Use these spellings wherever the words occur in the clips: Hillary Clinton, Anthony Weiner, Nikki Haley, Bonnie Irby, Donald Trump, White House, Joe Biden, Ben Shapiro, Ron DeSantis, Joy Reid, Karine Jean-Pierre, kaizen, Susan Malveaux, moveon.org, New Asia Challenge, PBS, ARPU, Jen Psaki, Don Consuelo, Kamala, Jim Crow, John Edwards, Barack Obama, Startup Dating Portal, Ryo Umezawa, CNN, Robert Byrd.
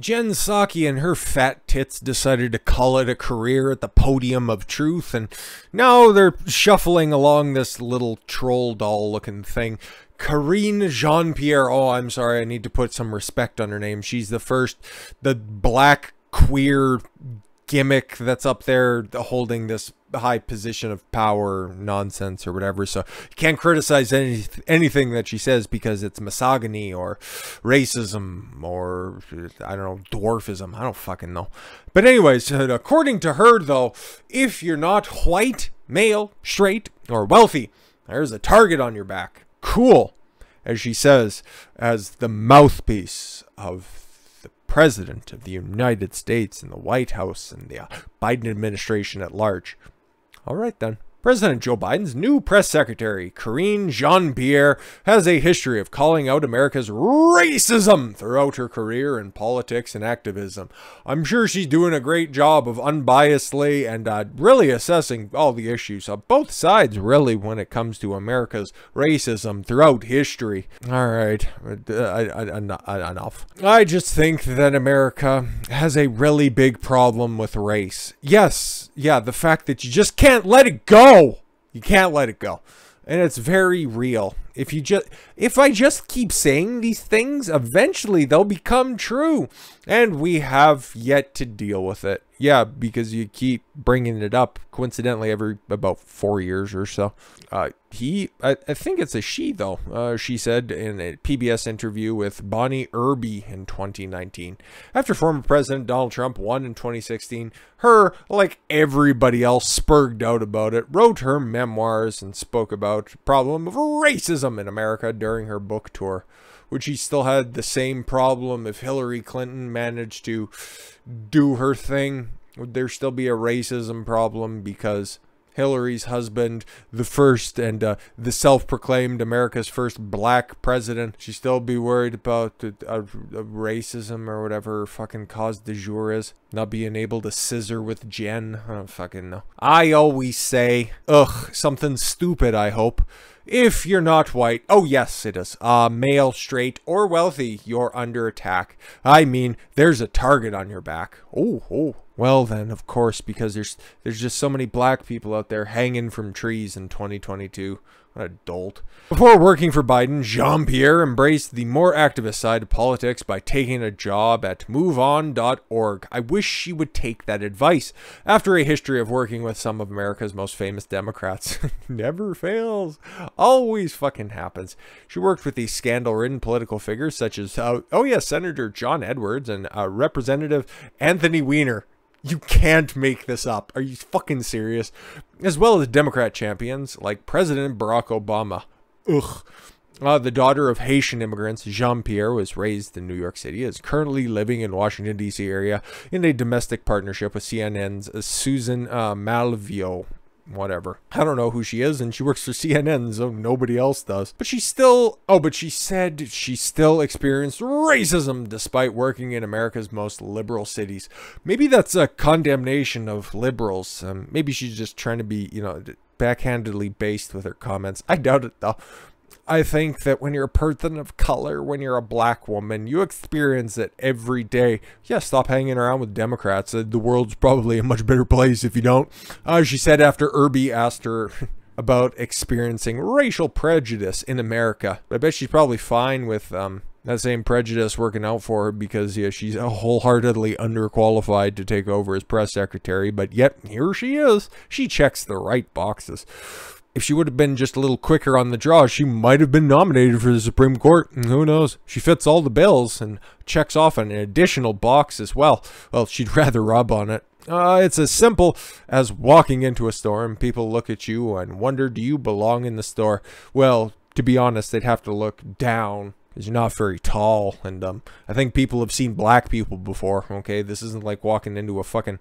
Jen Psaki and her fat tits decided to call it a career at the podium of truth, and now they're shuffling along this little troll doll looking thing. Karine Jean-Pierre, oh, I'm sorry, I need to put some respect on her name. She's the first, the black queer gimmick that's up there holding this high position of power nonsense or whatever, so you can't criticize anything that she says because it's misogyny or racism or, I don't know, dwarfism. I don't fucking know. But anyways, according to her, though, if you're not white, male, straight, or wealthy, there's a target on your back. Cool, as she says, as the mouthpiece of President of the United States and the White House and the Biden administration at large. All right, then. President Joe Biden's new press secretary, Karine Jean-Pierre, has a history of calling out America's racism throughout her career in politics and activism. I'm sure she's doing a great job of unbiasedly and really assessing all the issues on both sides, really, when it comes to America's racism throughout history. All right, enough. I just think that America has a really big problem with race. Yes, yeah, the fact that you just can't let it go. You can't let it go, and it's very real. If I just keep saying these things, eventually they'll become true, and we have yet to deal with it. Yeah, because you keep bringing it up, coincidentally, every about 4 years or so. I think it's a she, though. She said in a PBS interview with Bonnie Irby in 2019, after former President Donald Trump won in 2016, her, like everybody else, spurged out about it, wrote her memoirs, and spoke about the problem of racism in America during her book tour, which she still had the same problem. If Hillary Clinton managed to do her thing, would there still be a racism problem because Hillary's husband, the first and the self-proclaimed America's first black president, she'd still be worried about racism or whatever fucking cause du jour is? Not being able to scissor with Jen? I don't fucking know. I always say, ugh, something stupid, I hope. If you're not white, oh yes it is, male, straight, or wealthy, you're under attack. I mean, there's a target on your back. Oh. Well then, of course, because there's just so many black people out there hanging from trees in 2022. What a dolt. Before working for Biden, Jean-Pierre embraced the more activist side of politics by taking a job at moveon.org. I wish she would take that advice. After a history of working with some of America's most famous Democrats, never fails, always fucking happens. She worked with these scandal-ridden political figures such as, Senator John Edwards and Representative Anthony Weiner. You can't make this up. Are you fucking serious? As well as Democrat champions like President Barack Obama. Ugh. The daughter of Haitian immigrants, Jean-Pierre was raised in New York City, is currently living in Washington, D.C. area in a domestic partnership with CNN's Susan Malveaux. Whatever. I don't know who she is, and she works for CNN, so nobody else does. But she said she still experienced racism despite working in America's most liberal cities. Maybe that's a condemnation of liberals. Maybe she's just trying to be, backhandedly based with her comments. I doubt it, though. I think that when you're a person of color, when you're a black woman, you experience it every day. Yeah, stop hanging around with Democrats. The world's probably a much better place if you don't. She said after Irby asked her about experiencing racial prejudice in America. I bet she's probably fine with that same prejudice working out for her because, yeah, she's wholeheartedly underqualified to take over as press secretary. But yet, here she is. She checks the right boxes. If she would have been just a little quicker on the draw, she might have been nominated for the Supreme Court. Who knows? She fits all the bills and checks off an additional box as well. Well, she'd rather rub on it. It's as simple as walking into a store and people look at you and wonder, do you belong in the store? Well, to be honest, they'd have to look down. Because you're not very tall. And I think people have seen black people before, okay? This isn't like walking into a fucking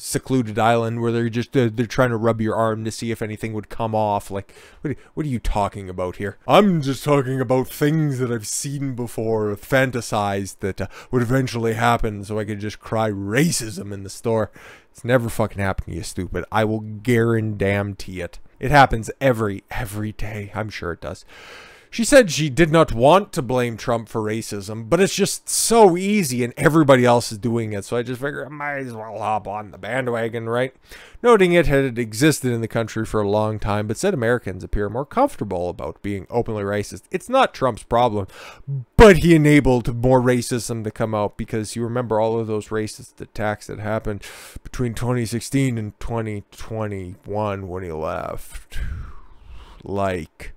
secluded island where they're just they're trying to rub your arm to see if anything would come off. Like, what are you talking about here? I'm just talking about things that I've seen before, fantasized that would eventually happen, so I could just cry racism in the store. It's never fucking happened, you stupid. I will guarantee it. It happens every day. I'm sure it does. She said she did not want to blame Trump for racism, but it's just so easy and everybody else is doing it, so I just figured I might as well hop on the bandwagon, right? Noting it had existed in the country for a long time, but said Americans appear more comfortable about being openly racist. It's not Trump's problem, but he enabled more racism to come out, because you remember all of those racist attacks that happened between 2016 and 2021 when he left. Like...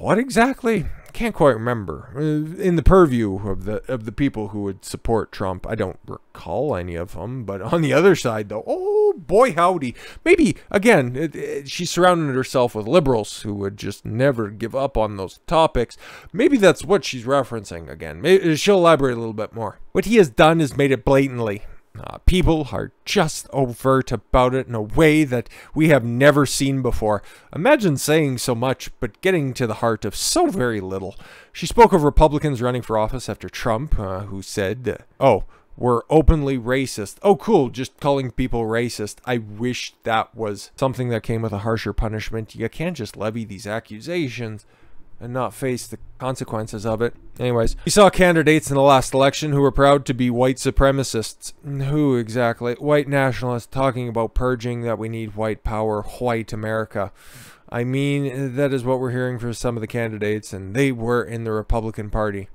what exactly? Can't quite remember. In the purview of the people who would support Trump, I don't recall any of them. But on the other side, though, oh boy, howdy. Maybe again, she surrounded herself with liberals who would just never give up on those topics. Maybe that's what she's referencing again. Maybe she'll elaborate a little bit more. What he has done is made it blatantly. People are just overt about it in a way that we have never seen before. Imagine saying so much, but getting to the heart of so very little. She spoke of Republicans running for office after Trump, who said, oh, we're openly racist. Oh, cool, just calling people racist. I wish that was something that came with a harsher punishment. You can't just levy these accusations and not face the consequences of it. Anyways, we saw candidates in the last election who were proud to be white supremacists. Who exactly? White nationalists talking about purging, that we need white power, white America. I mean, that is what we're hearing from some of the candidates, and they were in the Republican Party.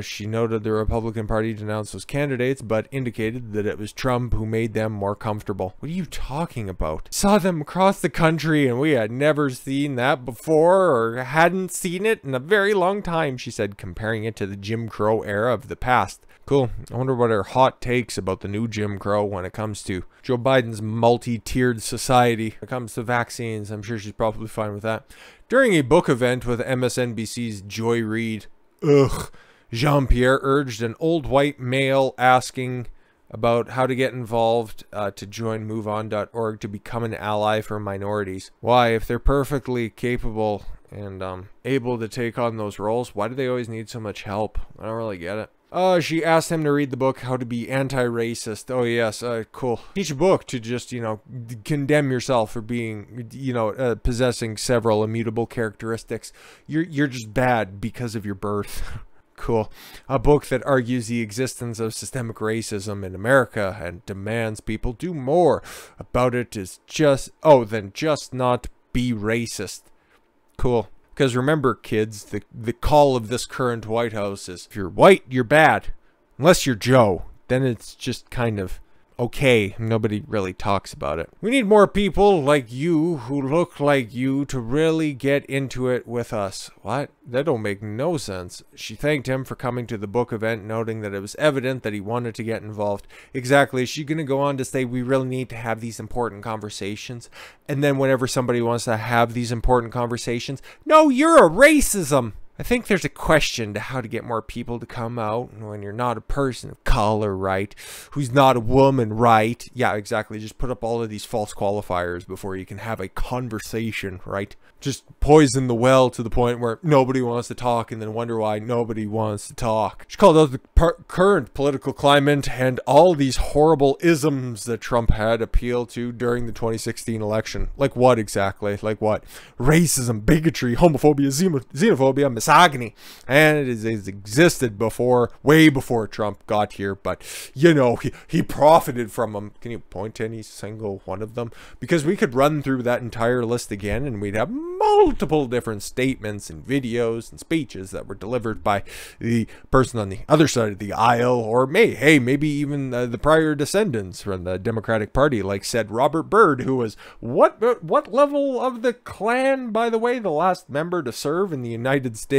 She noted the Republican Party denounced those candidates, but indicated that it was Trump who made them more comfortable. What are you talking about? Saw them across the country, and we had never seen that before, or hadn't seen it in a very long time, she said, comparing it to the Jim Crow era of the past. Cool. I wonder what her hot takes about the new Jim Crow when it comes to Joe Biden's multi-tiered society. When it comes to vaccines, I'm sure she's probably fine with that. During a book event with MSNBC's Joy Reid, Jean-Pierre urged an old white male asking about how to get involved to join moveon.org to become an ally for minorities. Why, if they're perfectly capable and able to take on those roles, why do they always need so much help? I don't really get it. She asked him to read the book, How to Be Anti-Racist. Oh, yes. Cool. Teach a book to just, you know, condemn yourself for being, you know, possessing several immutable characteristics. You're just bad because of your birth. Cool. A book that argues the existence of systemic racism in America and demands people do more about it is just, oh, then just not be racist. Cool. Because remember, kids, the call of this current White House is, if you're white, you're bad. Unless you're Joe. Then it's just kind of okay. Nobody really talks about it. We need more people like you who look like you to really get into it with us. What? That don't make no sense. She thanked him for coming to the book event, noting that it was evident that he wanted to get involved. Exactly. She's going to go on to say we really need to have these important conversations. And then whenever somebody wants to have these important conversations, no, you're a racism. I think there's a question to how to get more people to come out when you're not a person of color, right? Who's not a woman, right? Yeah, exactly. Just put up all of these false qualifiers before you can have a conversation, right? Just poison the well to the point where nobody wants to talk and then wonder why nobody wants to talk. She called out the current political climate and all these horrible isms that Trump had appealed to during the 2016 election. Like what exactly? Like what? Racism, bigotry, homophobia, xenophobia, misogyny, and it has existed before, way before Trump got here, but you know, he profited from them. Can you point to any single one of them? Because we could run through that entire list again and we'd have multiple different statements and videos and speeches that were delivered by the person on the other side of the aisle, or maybe even the prior descendants from the Democratic Party, like said Robert Byrd, who was what level of the Klan, by the way, the last member to serve in the United States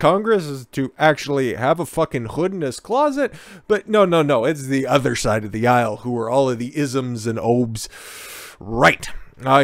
Congress is to actually have a fucking hood in his closet. But no, it's the other side of the aisle who are all of the isms and obes, right?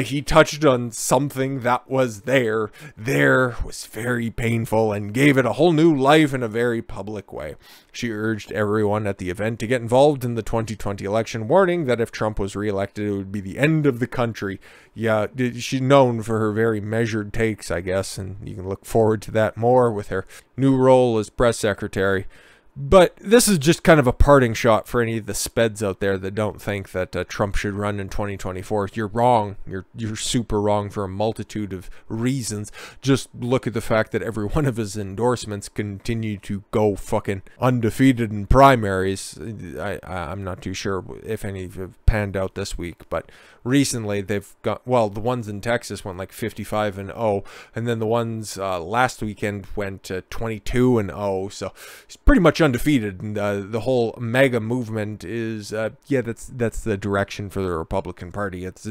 He touched on something that was there was very painful and gave it a whole new life in a very public way. She urged everyone at the event to get involved in the 2020 election, warning that if Trump was reelected, it would be the end of the country. Yeah, she's known for her very measured takes, I guess, and you can look forward to that more with her new role as press secretary. But this is just kind of a parting shot for any of the speds out there that don't think that Trump should run in 2024. You're wrong. You're super wrong for a multitude of reasons. Just look at the fact that every one of his endorsements continue to go fucking undefeated in primaries. I'm not too sure if any have panned out this week, but recently they've got, well, the ones in Texas went like 55-0, and then the ones last weekend went 22-0. So it's pretty much undefeated, and the whole mega movement is that's the direction for the Republican Party. It's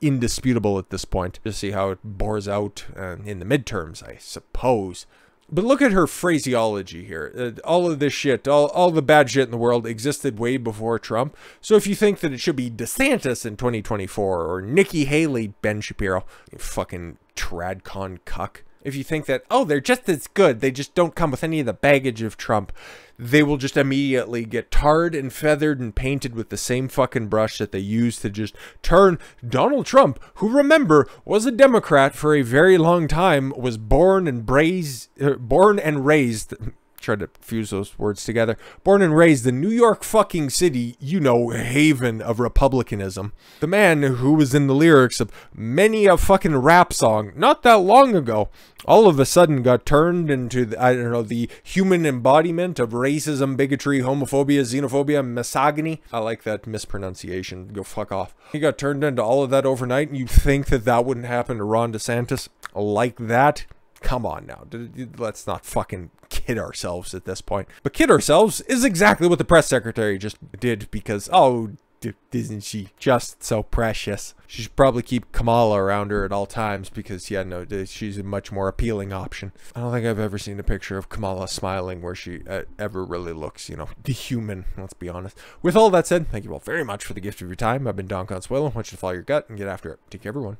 indisputable at this point. Just see how it bores out in the midterms, I suppose. But look at her phraseology here. All of this shit, all the bad shit in the world existed way before Trump. So if you think that it should be DeSantis in 2024 or Nikki Haley, Ben Shapiro, you fucking tradcon cuck. If you think that, oh, they're just as good, they just don't come with any of the baggage of Trump, they will just immediately get tarred and feathered and painted with the same fucking brush that they used to just turn Donald Trump, who, remember, was a Democrat for a very long time, was born and raised, tried to fuse those words together, born and raised in New York fucking city, you know, haven of Republicanism. The man who was in the lyrics of many a fucking rap song not that long ago, all of a sudden got turned into, I don't know, the human embodiment of racism, bigotry, homophobia, xenophobia, misogyny. I like that mispronunciation. Go fuck off. He got turned into all of that overnight, and you think that that wouldn't happen to Ron DeSantis like that? Come on now, let's not fucking kid ourselves at this point. But kid ourselves is exactly what the press secretary just did, because, oh, isn't she just so precious? She should probably keep Kamala around her at all times because, yeah, no, she's a much more appealing option. I don't think I've ever seen a picture of Kamala smiling where she ever really looks, you know, human, let's be honest. With all that said, thank you all very much for the gift of your time. I've been Don Consuelo. I want you to follow your gut and get after it. Take care, everyone.